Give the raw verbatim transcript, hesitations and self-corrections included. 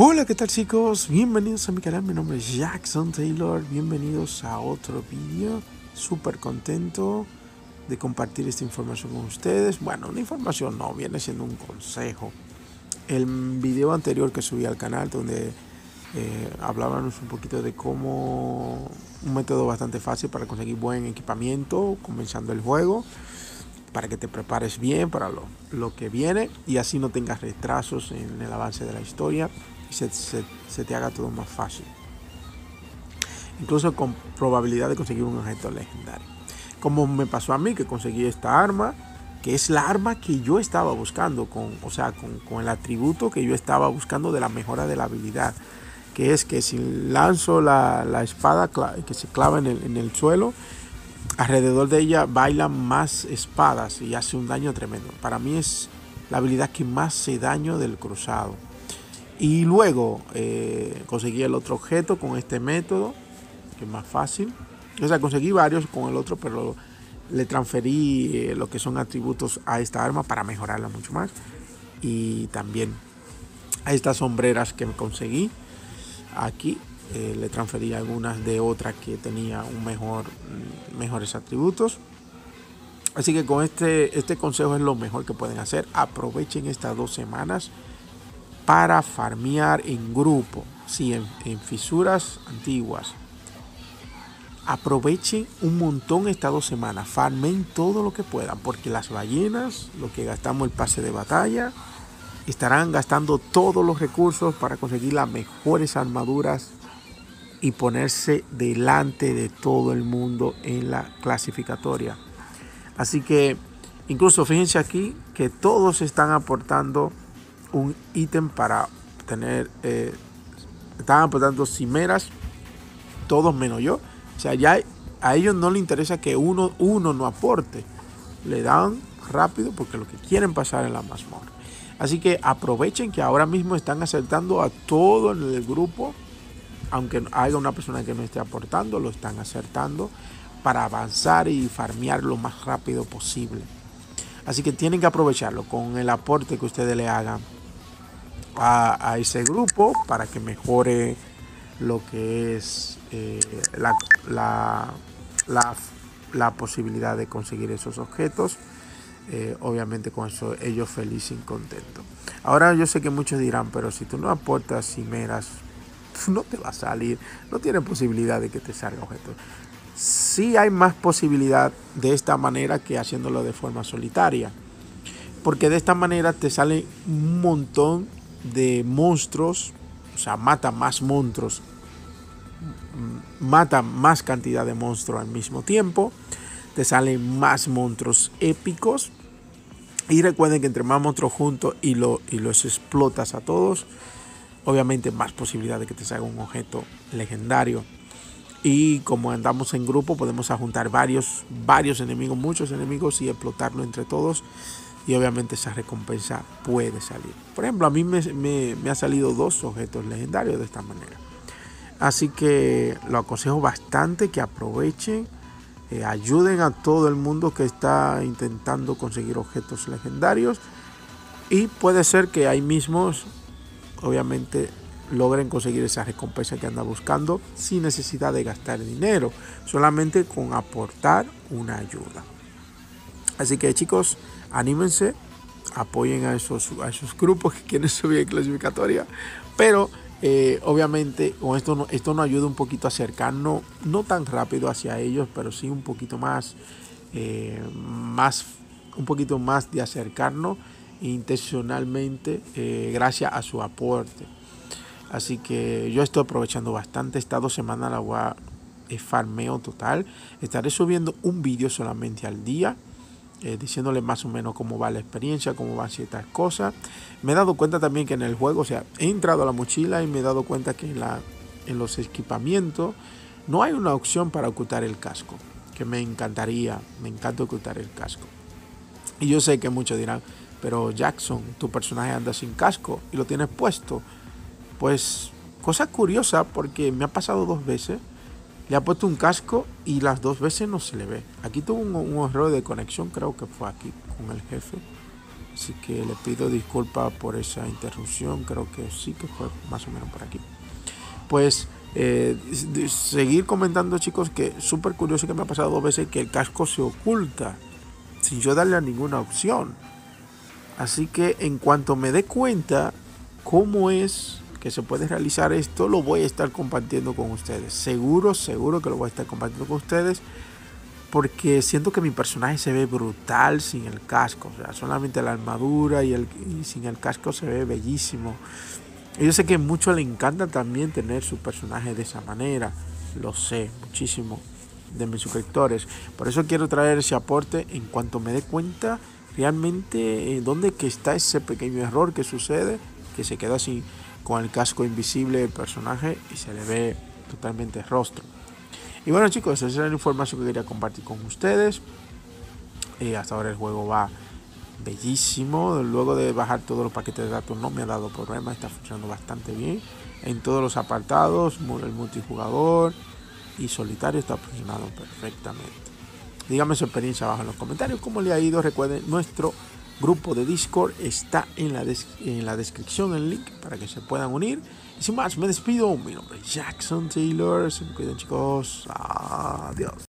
Hola, ¿qué tal chicos? Bienvenidos a mi canal, mi nombre es Yackson Taylor. Bienvenidos a otro vídeo. Súper contento de compartir esta información con ustedes. Bueno, una información no, viene siendo un consejo. El video anterior que subí al canal, donde eh, hablábamos un poquito de cómo un método bastante fácil para conseguir buen equipamiento comenzando el juego, para que te prepares bien para lo, lo que viene y así no tengas retrasos en el avance de la historia y se, se, se te haga todo más fácil, incluso con probabilidad de conseguir un objeto legendario, como me pasó a mí, que conseguí esta arma, que es la arma que yo estaba buscando, con, o sea, con, con el atributo que yo estaba buscando de la mejora de la habilidad, que es que si lanzo la, la espada que se clava en el, en el suelo, alrededor de ella bailan más espadas y hace un daño tremendo. Para mí es la habilidad que más hace daño del cruzado. Y luego eh, conseguí el otro objeto con este método, que es más fácil. O sea, conseguí varios con el otro, pero le transferí eh, lo que son atributos a esta arma para mejorarla mucho más. Y también a estas sombreras que conseguí aquí. Eh, le transferí algunas de otras que tenía un mejor, mejores atributos. Así que con este, este consejo es lo mejor que pueden hacer. Aprovechen estas dos semanas para farmear en grupo, sí, en, en fisuras antiguas. Aprovechen un montón estas dos semanas. Farmen todo lo que puedan, porque las ballenas, lo que gastamos el pase de batalla, estarán gastando todos los recursos para conseguir las mejores armaduras y ponerse delante de todo el mundo en la clasificatoria. Así que incluso fíjense aquí que todos están aportando un ítem para tener, eh, están aportando cimeras, todos menos yo. O sea, ya a ellos no les interesa que uno, uno no aporte, le dan rápido porque lo que quieren pasar en la mazmorra. Así que aprovechen que ahora mismo están acertando a todo en el grupo. Aunque haya una persona que no esté aportando, lo están acertando para avanzar y farmear lo más rápido posible. Así que tienen que aprovecharlo con el aporte que ustedes le hagan a, a ese grupo para que mejore lo que es eh, la, la, la, la posibilidad de conseguir esos objetos. Eh, obviamente con eso ellos felices y contentos. Ahora yo sé que muchos dirán, pero si tú no aportas cimeras, no te va a salir, no tiene posibilidad de que te salga objeto. Sí hay más posibilidad de esta manera que haciéndolo de forma solitaria, porque de esta manera te sale un montón de monstruos, o sea, mata más monstruos, mata más cantidad de monstruos al mismo tiempo, te salen más monstruos épicos. Y recuerden que entre más monstruos juntos y, lo, y los explotas a todos, obviamente más posibilidad de que te salga un objeto legendario. Y como andamos en grupo, podemos juntar varios, varios enemigos, muchos enemigos, y explotarlo entre todos. Y obviamente esa recompensa puede salir. Por ejemplo, a mí me, me, me han salido dos objetos legendarios de esta manera. Así que lo aconsejo bastante que aprovechen. Eh, ayuden a todo el mundo que está intentando conseguir objetos legendarios. Y puede ser que ahí mismos, obviamente, logren conseguir esa recompensa que anda buscando sin necesidad de gastar dinero, solamente con aportar una ayuda. Así que chicos, anímense, apoyen a esos, a esos grupos que quieren subir en clasificatoria, pero eh, obviamente con esto, no, esto nos ayuda un poquito a acercarnos, no tan rápido hacia ellos, pero sí un poquito más, eh, más un poquito más de acercarnos intencionalmente, eh, gracias a su aporte. Así que yo estoy aprovechando bastante estas dos semanas, la voy a eh, farmeo total. Estaré subiendo un vídeo solamente al día, eh, diciéndole más o menos cómo va la experiencia, cómo van ciertas cosas. Me he dado cuenta también que en el juego, o sea, he entrado a la mochila y me he dado cuenta que en, la, en los equipamientos no hay una opción para ocultar el casco, que me encantaría, me encanta ocultar el casco. Y yo sé que muchos dirán, pero Jackson, tu personaje anda sin casco y lo tienes puesto. Pues cosa curiosa, porque me ha pasado dos veces. Le ha puesto un casco y las dos veces no se le ve. Aquí tuvo un, un error de conexión, creo que fue aquí con el jefe. Así que le pido disculpas por esa interrupción. Creo que sí que fue más o menos por aquí. Pues eh, seguir comentando, chicos, que súper curioso que me ha pasado dos veces que el casco se oculta sin yo darle a ninguna opción. Así que en cuanto me dé cuenta cómo es que se puede realizar esto, lo voy a estar compartiendo con ustedes. Seguro, seguro que lo voy a estar compartiendo con ustedes, porque siento que mi personaje se ve brutal sin el casco. O sea, solamente la armadura y, el, y sin el casco se ve bellísimo. Y yo sé que a muchos les encanta también tener su personaje de esa manera. Lo sé, muchísimo de mis suscriptores. Por eso quiero traer ese aporte en cuanto me dé cuenta realmente eh, dónde que está ese pequeño error que sucede, que se queda así con el casco invisible del personaje y se le ve totalmente el rostro. Y bueno, chicos, esa es la información que quería compartir con ustedes. Eh, hasta ahora el juego va bellísimo. Luego de bajar todos los paquetes de datos no me ha dado problema. Está funcionando bastante bien en todos los apartados. El multijugador y solitario está funcionando perfectamente. Díganme su experiencia abajo en los comentarios, cómo le ha ido. Recuerden, nuestro grupo de Discord está en la, en la descripción, el link para que se puedan unir. Y sin más, me despido. Mi nombre es Yackson Taylor. Se me cuidan, chicos. Adiós.